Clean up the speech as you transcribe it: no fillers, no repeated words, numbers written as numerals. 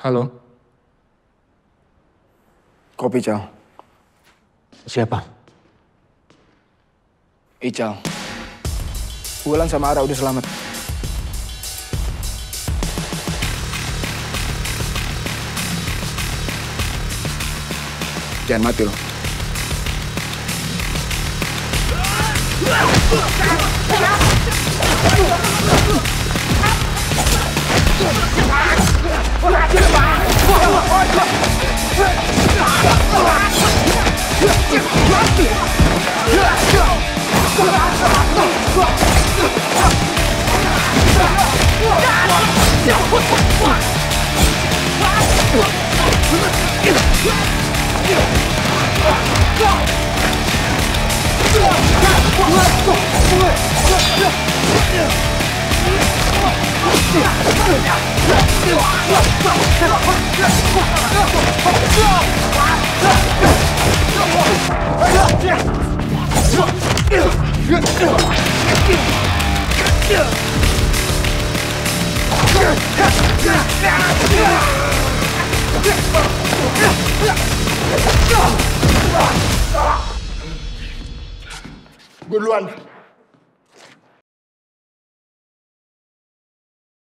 Halo. Kopi, Ical. Siapa? Ical. Wulan sama Ara udah selamat. Jangan mati lo. Good one.